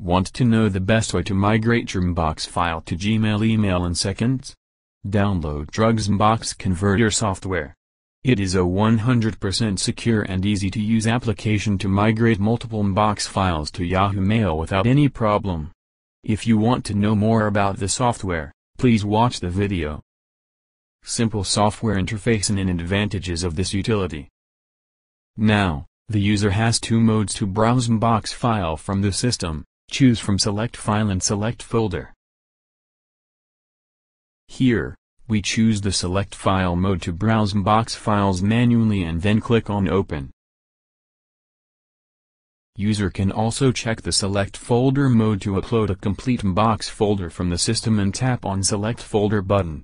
Want to know the best way to migrate your MBOX file to Gmail email in seconds? Download Turgs MBOX Converter software. It is a 100% secure and easy-to-use application to migrate multiple MBOX files to Yahoo Mail without any problem. If you want to know more about the software, please watch the video. Simple software interface and advantages of this utility. Now, the user has two modes to browse MBOX file from the system. Choose from Select File and Select Folder. Here, we choose the Select File mode to browse MBOX files manually and then click on Open. User can also check the Select Folder mode to upload a complete MBOX folder from the system and tap on Select Folder button.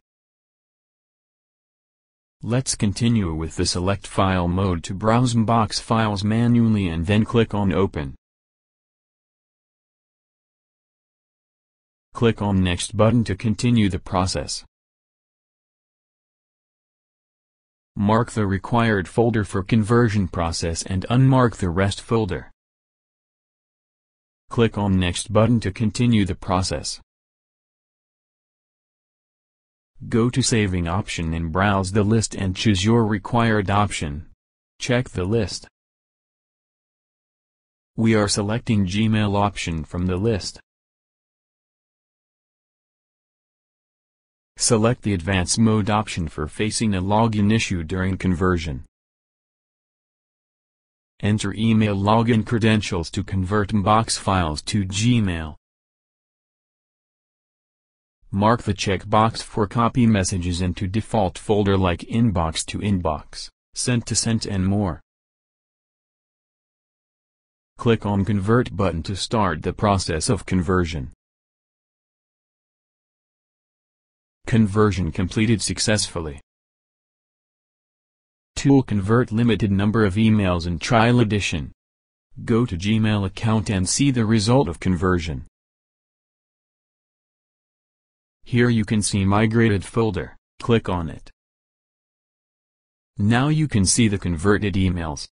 Let's continue with the Select File mode to browse MBOX files manually and then click on Open. Click on Next button to continue the process. Mark the required folder for conversion process and unmark the rest folder. Click on Next button to continue the process. Go to Saving option and browse the list and choose your required option. Check the list. We are selecting Gmail option from the list. Select the Advanced Mode option for facing a login issue during conversion. Enter email login credentials to convert MBOX files to Gmail. Mark the checkbox for copy messages into default folder like Inbox to Inbox, Sent to Sent and more. Click on Convert button to start the process of conversion. Conversion completed successfully. Tool convert limited number of emails in trial edition. Go to Gmail account and see the result of conversion. Here you can see migrated folder, click on it. Now you can see the converted emails.